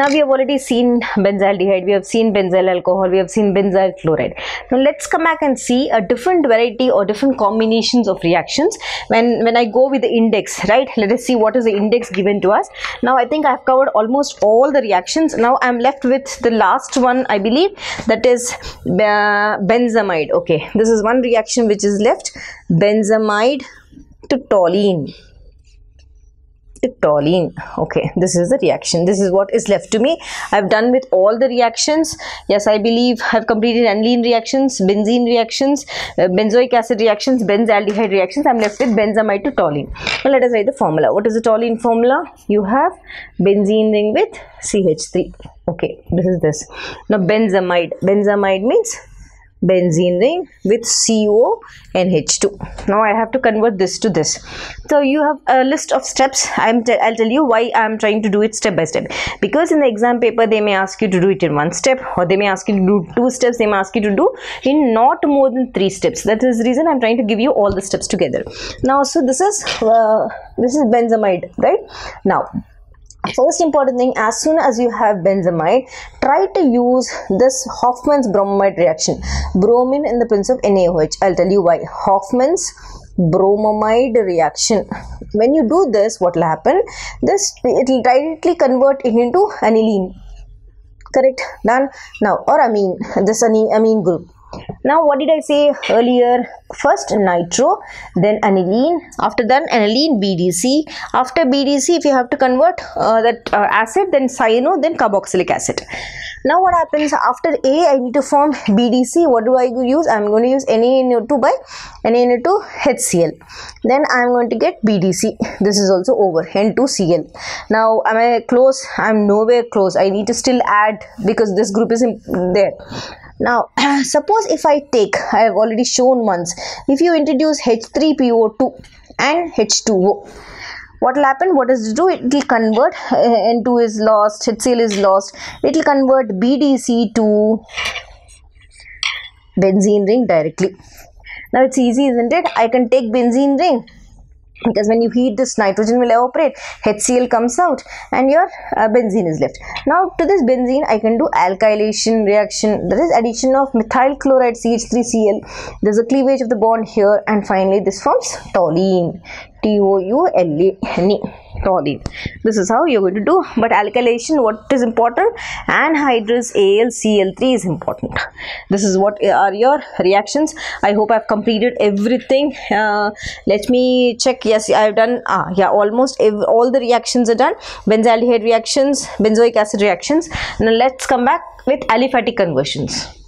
Now we have already seen benzaldehyde, we have seen benzyl alcohol, we have seen benzyl chloride. Now let's come back and see a different variety or different combinations of reactions. When I go with the index, right, let us see what is the index given to us. Now I think I have covered almost all the reactions. Now I am left with the last one, I believe, that is benzamide. Okay, this is one reaction which is left, benzamide to toluene. Toluene. Okay, this is the reaction. This is what is left to me. I have done with all the reactions. Yes, I believe I have completed aniline reactions, benzene reactions, benzoic acid reactions, benzaldehyde reactions. I am left with benzamide to toluene. Now let us write the formula. What is the toluene formula? You have benzene ring with CH3. Okay, this is this. Now benzamide. Benzamide means benzene ring with CO and H2. Now I have to convert this to this. So you have a list of steps. I'll tell you why I'm trying to do it step by step, because in the exam paper they may ask you to do it in one step, or they may ask you to do two steps, they may ask you to do in not more than three steps. That is the reason I'm trying to give you all the steps together. Now so this is benzamide, right? Now first important thing, as soon as you have benzamide, try to use this Hoffmann's bromamide reaction. Bromine in the presence of NaOH. I'll tell you why. Hoffmann's bromamide reaction. When you do this, what will happen? This, it will directly convert it into aniline. Correct? Done? Now, or amine. This amine group. Now what did I say earlier? First nitro, then aniline, after that aniline BDC, after BDC if you have to convert acid, then cyano, then carboxylic acid. Now what happens after A, I need to form BDC. What do I use? I am going to use NaNO2 by NaNO2 HCl. Then I am going to get BDC. This is also over, N2Cl. Now am I close? I am nowhere close. I need to still add because this group is there. Now suppose if I take, I have already shown once, if you introduce H3PO2 and H2O, what will happen? What does it do? It will convert, N2 is lost, HCl is lost, it will convert BDC to benzene ring directly. Now it's easy, isn't it? I can take benzene ring, because when you heat this, nitrogen will evaporate, HCl comes out and your benzene is left. Now to this benzene I can do alkylation reaction, that is addition of methyl chloride CH3Cl. There's a cleavage of the bond here and finally this forms toluene. T-O-U-L-E-N-E. Toluene. This is how you're going to do. But alkylation, what is important? Anhydrous AlCl3 is important. This is what are your reactions. I hope I've completed everything. Let me check. Yes, I've done. Yeah, almost all the reactions are done. Benzaldehyde reactions, benzoic acid reactions. Now let's come back with aliphatic conversions.